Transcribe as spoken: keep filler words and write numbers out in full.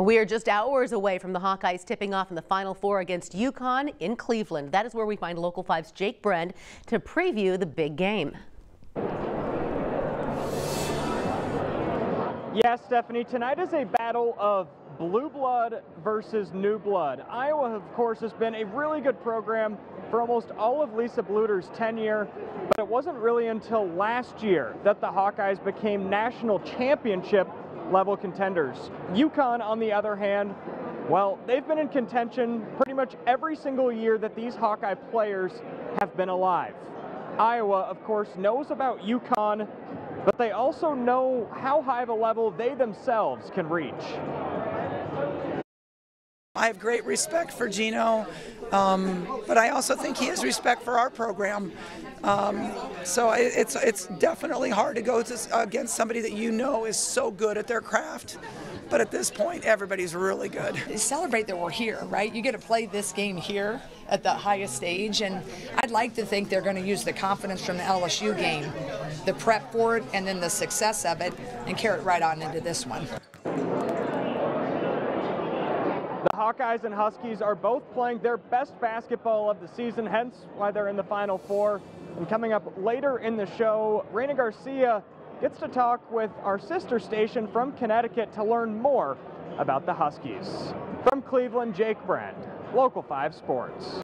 We are just hours away from the Hawkeyes tipping off in the Final Four against UConn in Cleveland. That is where we find Local five's Jake Brandt to preview the big game. Yes, Stephanie, tonight is a battle of blue blood versus new blood. Iowa, of course, has been a really good program for almost all of Lisa Bluter's tenure, but it wasn't really until last year that the Hawkeyes became national championship level contenders. UConn, on the other hand, well, they've been in contention pretty much every single year that these Hawkeye players have been alive. Iowa, of course, knows about UConn, but they also know how high of a level they themselves can reach. I have great respect for Geno, um, but I also think he has respect for our program. Um, so it's it's definitely hard to go to, against somebody that you know is so good at their craft. But at this point, everybody's really good. Celebrate that we're here, right? You get to play this game here at the highest stage, and I'd like to think they're going to use the confidence from the L S U game, the prep for it, and then the success of it, and carry it right on into this one. The Hawkeyes and Huskies are both playing their best basketball of the season, hence why they're in the Final Four. And coming up later in the show, Raina Garcia gets to talk with our sister station from Connecticut to learn more about the Huskies. From Cleveland, Jake Brandt, Local five Sports.